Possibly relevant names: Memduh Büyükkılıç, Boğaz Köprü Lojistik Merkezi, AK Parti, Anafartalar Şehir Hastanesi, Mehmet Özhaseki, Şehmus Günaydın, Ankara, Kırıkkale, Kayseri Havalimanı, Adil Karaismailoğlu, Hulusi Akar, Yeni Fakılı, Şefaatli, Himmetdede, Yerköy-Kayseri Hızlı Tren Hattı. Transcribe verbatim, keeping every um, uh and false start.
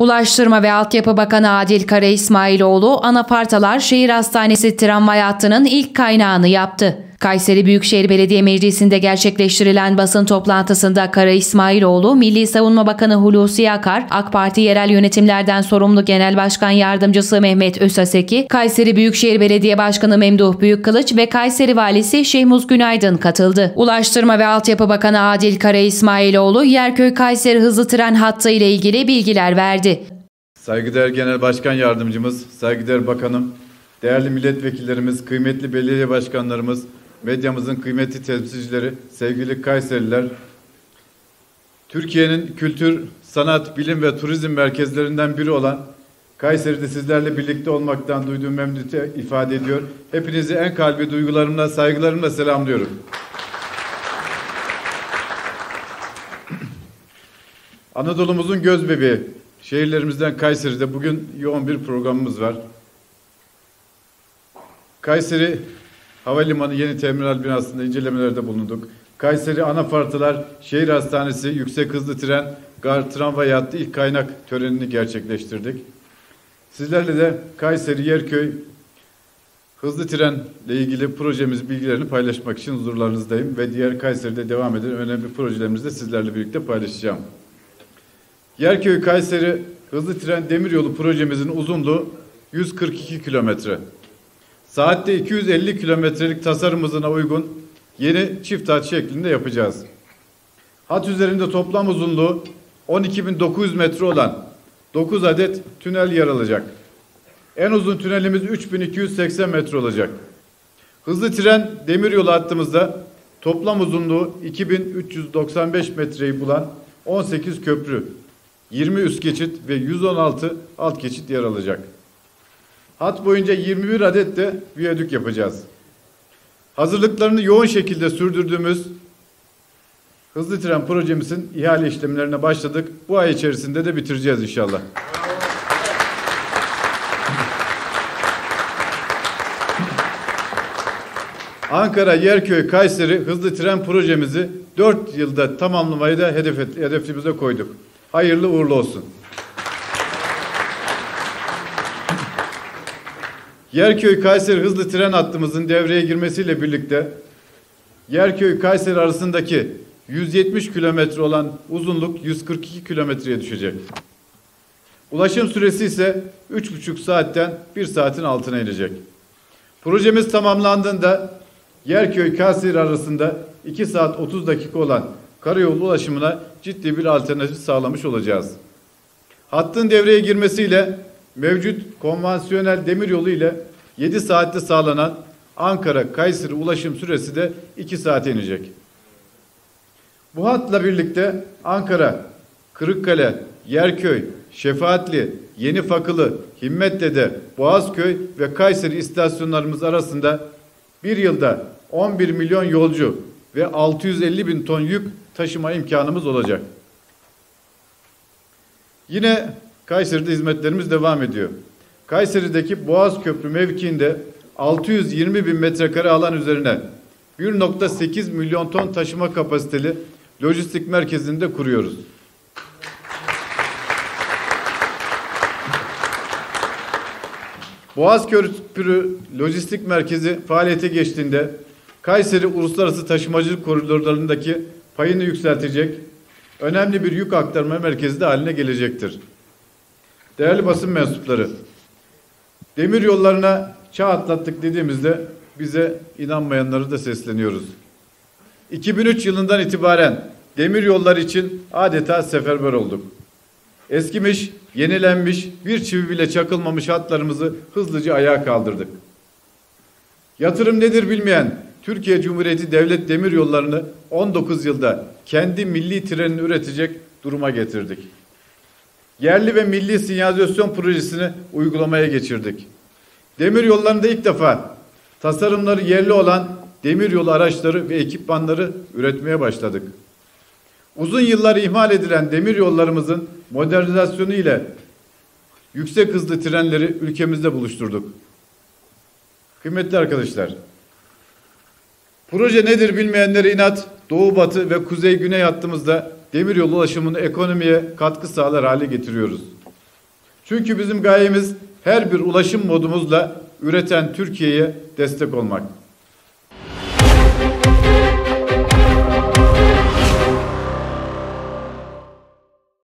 Ulaştırma ve Altyapı Bakanı Adil Karaismailoğlu, Anafartalar Şehir Hastanesi tramvay hattının ilk kaynağını yaptı. Kayseri Büyükşehir Belediye Meclisi'nde gerçekleştirilen basın toplantısında Karaismailoğlu, Milli Savunma Bakanı Hulusi Akar, AK Parti Yerel Yönetimlerden Sorumlu Genel Başkan Yardımcısı Mehmet Özhaseki, Kayseri Büyükşehir Belediye Başkanı Memduh Büyükkılıç ve Kayseri Valisi Şehmus Günaydın katıldı. Ulaştırma ve Altyapı Bakanı Adil Karaismailoğlu, Yerköy-Kayseri Hızlı Tren Hattı ile ilgili bilgiler verdi. Saygıdeğer Genel Başkan Yardımcımız, saygıdeğer Bakanım, değerli milletvekillerimiz, kıymetli belediye başkanlarımız, medyamızın kıymetli temsilcileri, sevgili Kayseriler, Türkiye'nin kültür, sanat, bilim ve turizm merkezlerinden biri olan Kayseri'de sizlerle birlikte olmaktan duyduğum memnuniyeti ifade ediyor. Hepinizi en kalbi duygularımla, saygılarımla selamlıyorum. Anadolu'muzun gözbebeği, şehirlerimizden Kayseri'de bugün yoğun bir programımız var. Kayseri Havalimanı yeni terminal binasında incelemelerde bulunduk. Kayseri Anafartalar Şehir Hastanesi Yüksek Hızlı Tren Gar Tramvay Hattı ilk kaynak törenini gerçekleştirdik. Sizlerle de Kayseri Yerköy Hızlı Tren ile ilgili projemiz bilgilerini paylaşmak için huzurlarınızdayım ve diğer Kayseri'de devam eden önemli projelerimizi de sizlerle birlikte paylaşacağım. Yerköy Kayseri Hızlı Tren Demiryolu projemizin uzunluğu yüz kırk iki kilometre. Saatte iki yüz elli kilometrelik tasarım hızına uygun yeni çift hat şeklinde yapacağız. Hat üzerinde toplam uzunluğu on iki bin dokuz yüz metre olan dokuz adet tünel yer alacak. En uzun tünelimiz üç bin iki yüz seksen metre olacak. Hızlı tren demiryolu hattımızda toplam uzunluğu iki bin üç yüz doksan beş metreyi bulan on sekiz köprü, yirmi üst geçit ve yüz on altı alt geçit yer alacak. Hat boyunca yirmi bir adet de viyadük yapacağız. Hazırlıklarını yoğun şekilde sürdürdüğümüz hızlı tren projemizin ihale işlemlerine başladık. Bu ay içerisinde de bitireceğiz inşallah. Ankara, Yerköy, Kayseri hızlı tren projemizi dört yılda tamamlamayı da hedef, hedefimize koyduk. Hayırlı uğurlu olsun. Yerköy-Kayseri hızlı tren hattımızın devreye girmesiyle birlikte Yerköy-Kayseri arasındaki yüz yetmiş kilometre olan uzunluk yüz kırk iki kilometreye düşecek. Ulaşım süresi ise üç buçuk saatten bir saatin altına inecek. Projemiz tamamlandığında Yerköy-Kayseri arasında iki saat otuz dakika olan karayolu ulaşımına ciddi bir alternatif sağlamış olacağız. Hattın devreye girmesiyle mevcut konvansiyonel demiryolu ile yedi saatte sağlanan Ankara-Kayseri ulaşım süresi de iki saate inecek. Bu hatla birlikte Ankara, Kırıkkale, Yerköy, Şefaatli, Yeni Fakılı, Himmetdede, Boğazköy ve Kayseri istasyonlarımız arasında bir yılda on bir milyon yolcu ve altı yüz elli bin ton yük taşıma imkanımız olacak. Yine Kayseri'de hizmetlerimiz devam ediyor. Kayseri'deki Boğaz Köprü mevkiinde altı yüz yirmi bin metrekare alan üzerine bir nokta sekiz milyon ton taşıma kapasiteli lojistik merkezini de kuruyoruz. Boğaz Köprü Lojistik Merkezi faaliyete geçtiğinde Kayseri uluslararası taşımacılık koridorlarındaki payını yükseltecek önemli bir yük aktarma merkezi de haline gelecektir. Değerli basın mensupları, demir yollarına çağ atlattık dediğimizde bize inanmayanları da sesleniyoruz. iki bin üç yılından itibaren demir yolları için adeta seferber olduk. Eskimiş, yenilenmiş, bir çivi bile çakılmamış hatlarımızı hızlıca ayağa kaldırdık. Yatırım nedir bilmeyen Türkiye Cumhuriyeti Devlet Demir Yolları'nı on dokuz yılda kendi milli trenini üretecek duruma getirdik. Yerli ve milli sinyalizasyon projesini uygulamaya geçirdik. Demir yollarında ilk defa tasarımları yerli olan demir yolu araçları ve ekipmanları üretmeye başladık. Uzun yıllar ihmal edilen demir yollarımızın modernizasyonu ile yüksek hızlı trenleri ülkemizde buluşturduk. Kıymetli arkadaşlar, proje nedir bilmeyenlere inat, Doğu Batı ve Kuzey Güney hattımızda demiryolu ulaşımını ekonomiye katkı sağlar hale getiriyoruz. Çünkü bizim gayemiz her bir ulaşım modumuzla üreten Türkiye'ye destek olmak.